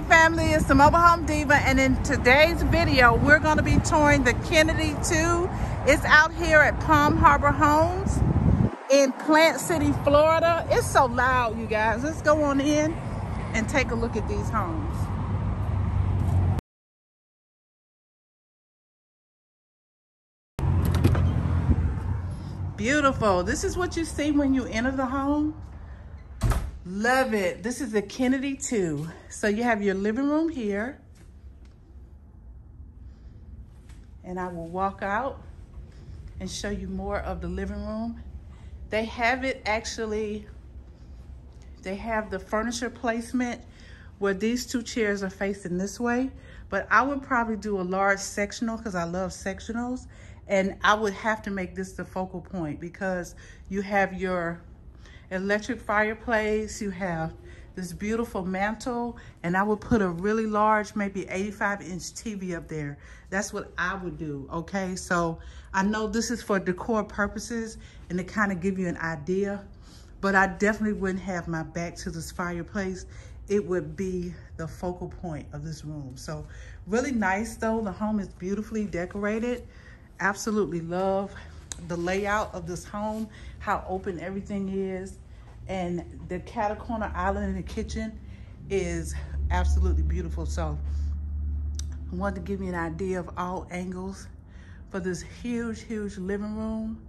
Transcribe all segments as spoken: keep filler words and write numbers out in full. Hi family, it's the Mobile Home Diva, and in today's video we're going to be touring the Kennedy two. It's out here at Palm Harbor Homes in Plant City, Florida. It's so loud, you guys. Let's go on in and take a look at these homes. Beautiful. This is what you see when you enter the home. Love it. This is the Kennedy two. So you have your living room here. And I will walk out and show you more of the living room. They have it actually, they have the furniture placement where these two chairs are facing this way. But I would probably do a large sectional because I love sectionals. And I would have to make this the focal point because you have your electric fireplace, you have this beautiful mantle, and I would put a really large, maybe eighty-five inch T V up there. That's what I would do, okay? So I know this is for decor purposes and to kind of give you an idea, but I definitely wouldn't have my back to this fireplace. It would be the focal point of this room. So really nice though. The home is beautifully decorated. Absolutely love the layout of this home, how open everything is, and the catacorner island in the kitchen is absolutely beautiful. So I wanted to give you an idea of all angles for this huge, huge living room.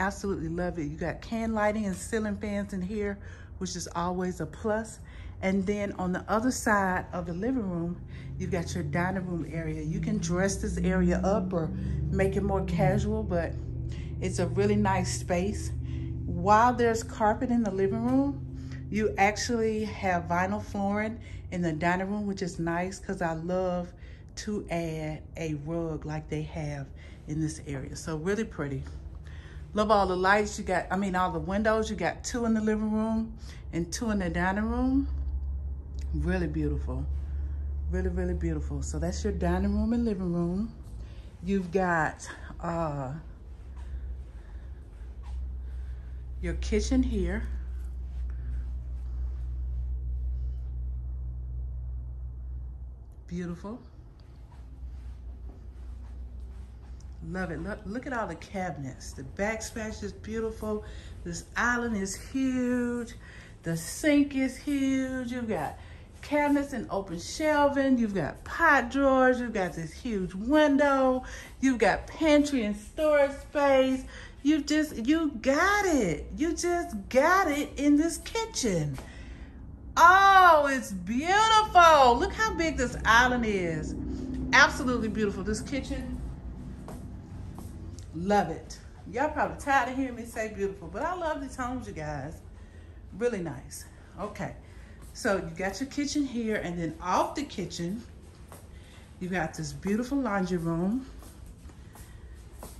Absolutely love it. You got can lighting and ceiling fans in here, which is always a plus. And then on the other side of the living room, you've got your dining room area. You can dress this area up or make it more casual, but it's a really nice space. While there's carpet in the living room, you actually have vinyl flooring in the dining room, which is nice because I love to add a rug like they have in this area. So really pretty. Love all the lights you got, I mean all the windows. You got two in the living room and two in the dining room. Really beautiful. Really, really beautiful. So that's your dining room and living room. You've got uh, your kitchen here. Beautiful. Love it. Look, look at all the cabinets. The backsplash is beautiful. This island is huge. The sink is huge. You've got cabinets and open shelving. You've got pot drawers. You've got this huge window. You've got pantry and storage space. You just, you got it. You just got it in this kitchen. Oh, it's beautiful. Look how big this island is. Absolutely beautiful. This kitchen, love it. Y'all probably tired of hearing me say beautiful, but I love these homes, you guys. Really nice. Okay. So you got your kitchen here, and then off the kitchen, you got this beautiful laundry room.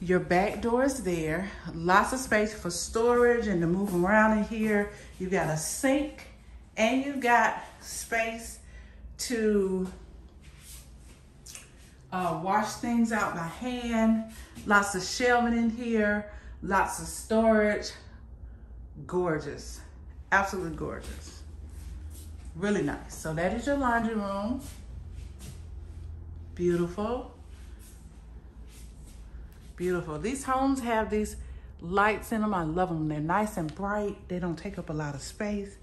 Your back door is there. Lots of space for storage and to move around in here. You got a sink, and you got space to uh, wash things out by hand. Lots of shelving in here. Lots of storage. Gorgeous. Absolutely gorgeous. Really nice. So that is your laundry room. Beautiful. Beautiful. These homes have these lights in them. I love them. They're nice and bright. They don't take up a lot of space.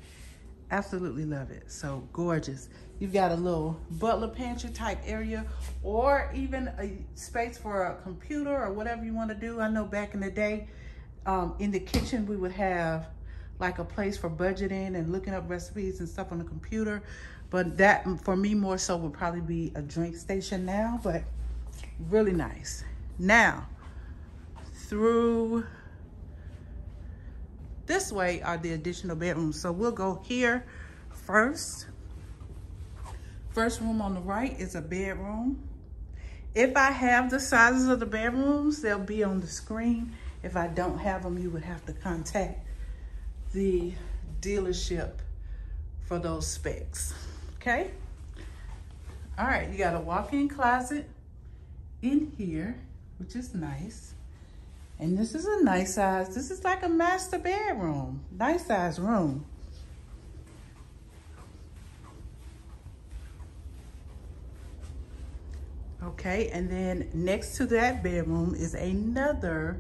Absolutely love it. So gorgeous. You've got a little butler pantry type area, or even a space for a computer or whatever you want to do. I know back in the day, um, in the kitchen, we would have like a place for budgeting and looking up recipes and stuff on the computer. But that, for me, more so would probably be a drink station now, but really nice. Now, through this way are the additional bedrooms. So we'll go here first. First room on the right is a bedroom. If I have the sizes of the bedrooms, they'll be on the screen. If I don't have them, you would have to contact the dealership for those specs, okay? All right, you got a walk-in closet in here, which is nice. And this is a nice size, this is like a master bedroom, nice size room. Okay, and then next to that bedroom is another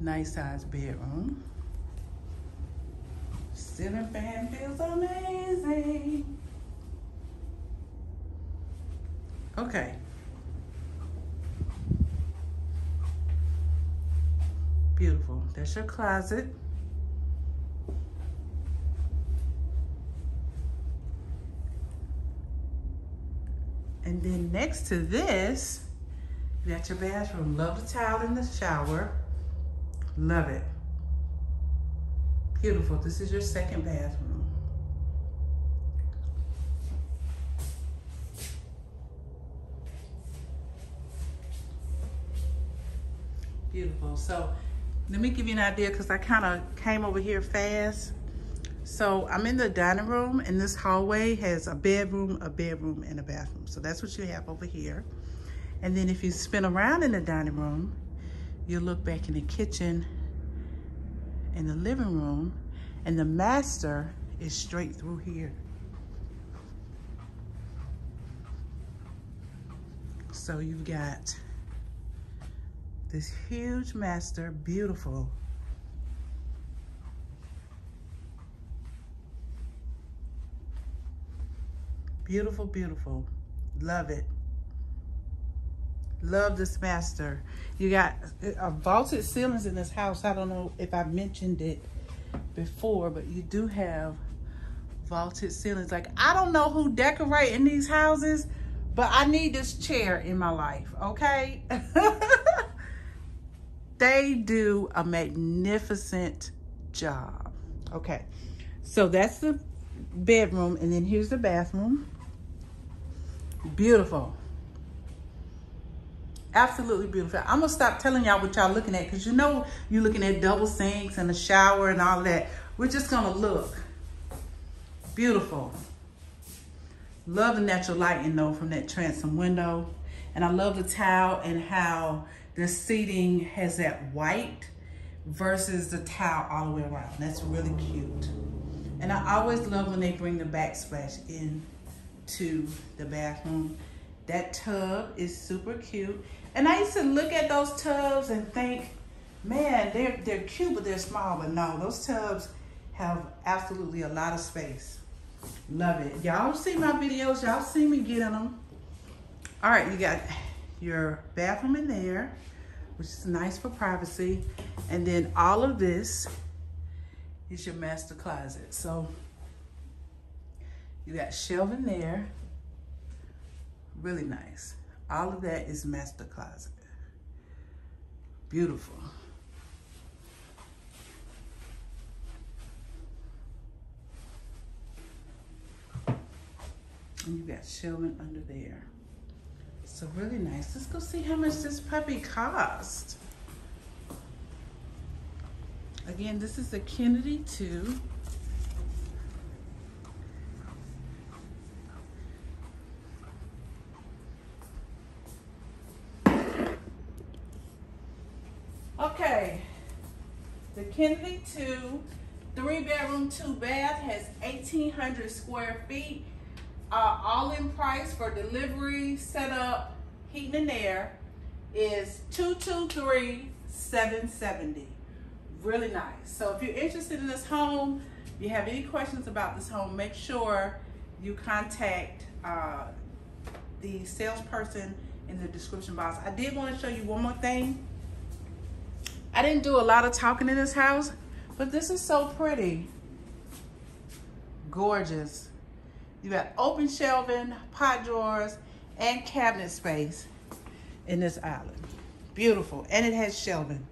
nice size bedroom. Ceiling fan feels amazing. Okay. Beautiful. That's your closet. And then next to this, you got your bathroom. Love the towel in the shower. Love it. Beautiful. This is your second bathroom. Beautiful. So let me give you an idea, because I kind of came over here fast. So I'm in the dining room, and this hallway has a bedroom, a bedroom, and a bathroom. So that's what you have over here. And then if you spin around in the dining room, you'll look back in the kitchen and the living room, and the master is straight through here. So you've got this huge master, beautiful. Beautiful, beautiful. Love it. Love this master. You got uh, vaulted ceilings in this house. I don't know if I mentioned it before, but you do have vaulted ceilings. Like, I don't know who decorate in these houses, but I need this chair in my life, okay? They do a magnificent job. Okay, so that's the bedroom, and then here's the bathroom. Beautiful. Absolutely beautiful. I'm gonna stop telling y'all what y'all looking at, because you know you're looking at double sinks and a shower and all that. We're just gonna look. Beautiful. Love the natural lighting though from that transom window. And I love the tile and how the seating has that white versus the tile all the way around. That's really cute. And I always love when they bring the backsplash in to the bathroom. That tub is super cute. And I used to look at those tubs and think, man, they're, they're cute, but they're small. But no, those tubs have absolutely a lot of space. Love it. Y'all see my videos. Y'all see me get in them. All right, you got your bathroom in there, which is nice for privacy. And then all of this is your master closet. So you got shelving there. Really nice. All of that is master closet. Beautiful. And you got shelving under there. So really nice. Let's go see how much this puppy cost. Again, this is a Kennedy two. Okay, the Kennedy two, three bedroom, two bath, has eighteen hundred square feet. Uh, all in price for delivery, setup, heating and air is two two three, seven seven zero. Really nice. So if you're interested in this home, if you have any questions about this home, make sure you contact uh, the salesperson in the description box. I did want to show you one more thing. I didn't do a lot of talking in this house, but this is so pretty. Gorgeous. You got open shelving, pot drawers, and cabinet space in this island. Beautiful. And it has shelving.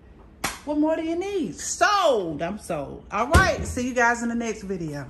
What more do you need? Sold. I'm sold. All right. See you guys in the next video.